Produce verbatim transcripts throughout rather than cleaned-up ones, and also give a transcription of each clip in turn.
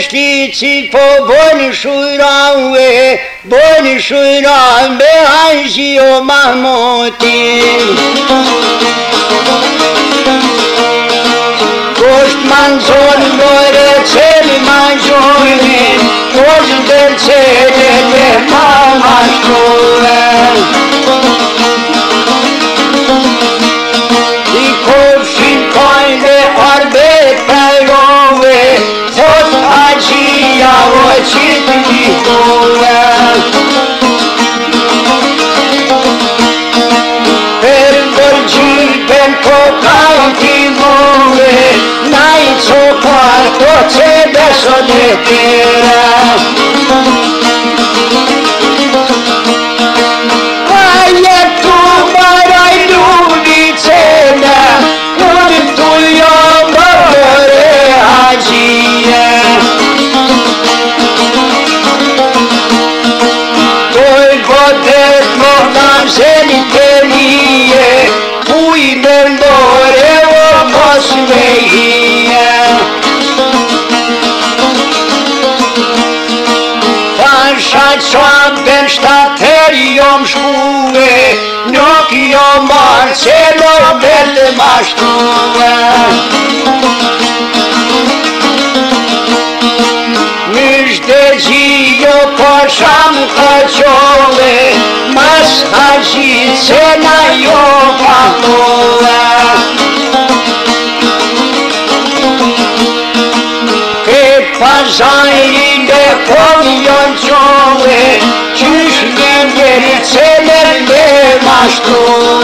shticit po boni shujran ve, boni shujran be Haji o Mahmutin. Kosht manzon vore celi manzonin, kosht del celi dhe mama shkohen. I koshin kajnë arbet përgove, thot Hajia voqit një kohen. Per përgjipen kokajnë timove, najco parto që besot e tira. Marcelo Verde Mashtue Mishte Gio Kosham Kachove Mas Haji Sena Yoga Kola Ke Pazani De Komion Jove Qysh një njeri Ceder me Mashtue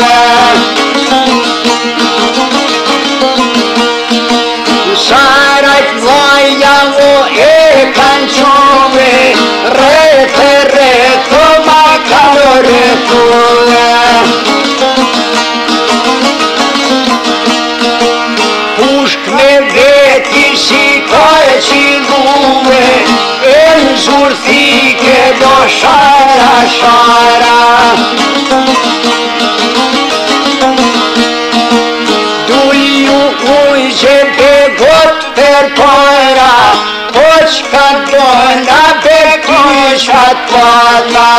Shara, shara Dullu ujë be got për para Po qka dona be kishat pata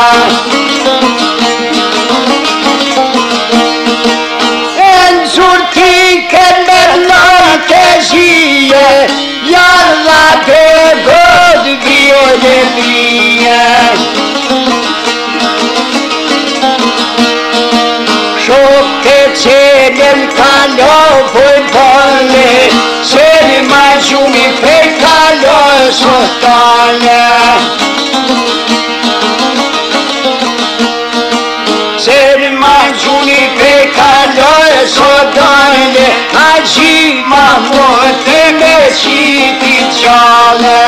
E në zurti ke mërna të zhije Jalla be god vjo dhe vije Qenem kalo përbole, qeni ma gjumi pej kalo sotale. Qeni ma gjumi pej kalo sotale, a gjima mëtë me qiti qale.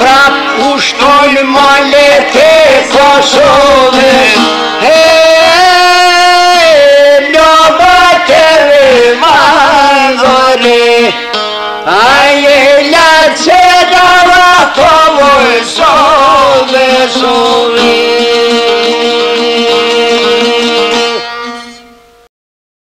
Prap ushtoj ma lete Kosovë E lobatëve madhore Ajela që dava të vojë Sove, sove